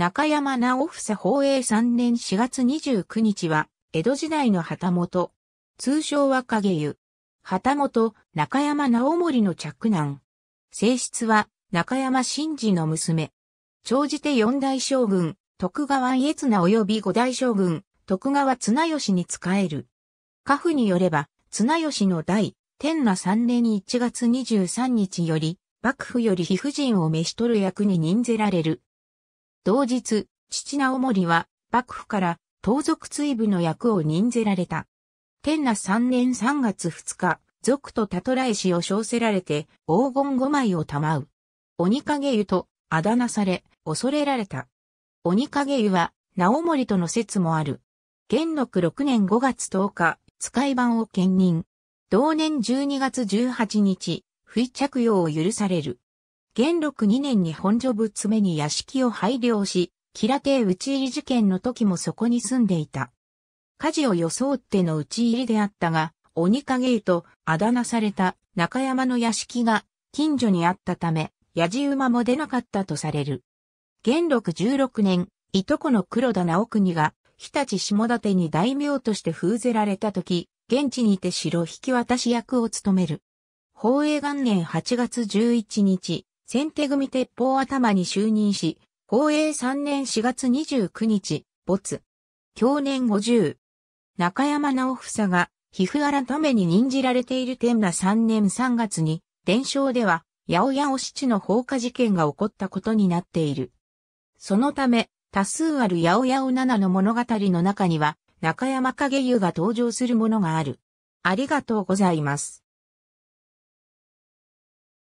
中山直房宝永3年4月29日は、江戸時代の旗本、通称は影湯。旗本、中山直盛の嫡男。正室は、中山信二の娘。長じて四代将軍、徳川家綱及び五代将軍、徳川綱吉に仕える。家譜によれば、綱吉の代、天和3年1月23日より、幕府より貴婦人を召し取る役に任ぜられる。同日、父直盛は、幕府から、盗賊追捕の役を任ぜられた。天和3年3月2日、賊とたとらえしを称せられて、黄金5枚を賜う。鬼影湯と、あだ名され、恐れられた。鬼影湯は、直盛との説もある。元禄6年5月10日、使い番を兼任。同年12月18日、不着用を許される。元禄2年に本所仏目に屋敷を拝領し、吉良邸討ち入り事件の時もそこに住んでいた。火事を装っての討ち入りであったが、鬼影湯とあだ名された中山の屋敷が近所にあったため、やじ馬も出なかったとされる。元禄16年、いとこの黒田直国が、日立下館に大名として封ぜられた時、現地にて城引き渡し役を務める。宝永元年8月11日、先手組鉄砲頭に就任し、宝永3年4月29日、没。享年50。中山直房が、被府改めに任じられている天和3年3月に、伝承では、八百屋七の放火事件が起こったことになっている。そのため、多数ある八百屋七の物語の中には、中山影湯が登場するものがある。ありがとうございます。